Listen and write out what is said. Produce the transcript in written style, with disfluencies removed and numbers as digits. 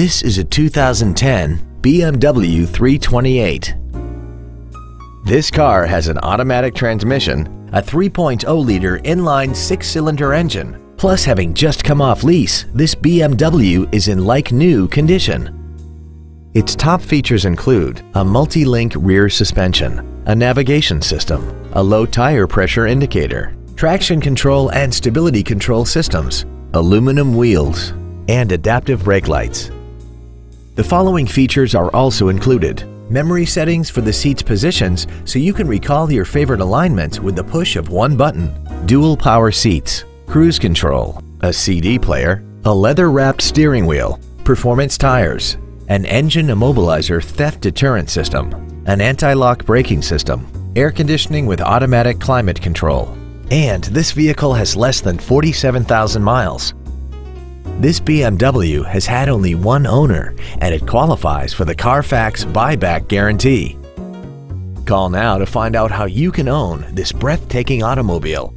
This is a 2010 BMW 328. This car has an automatic transmission, a 3.0-liter inline six-cylinder engine. Plus, having just come off lease, this BMW is in like-new condition. Its top features include a multi-link rear suspension, a navigation system, a low tire pressure indicator, traction control and stability control systems, aluminum wheels, and adaptive brake lights. The following features are also included: memory settings for the seat's positions so you can recall your favorite alignments with the push of one button, dual power seats, cruise control, a CD player, a leather-wrapped steering wheel, performance tires, an engine immobilizer theft deterrent system, an anti-lock braking system, air conditioning with automatic climate control, and this vehicle has less than 47,000 miles. This BMW has had only one owner and it qualifies for the Carfax buyback guarantee. Call now to find out how you can own this breathtaking automobile.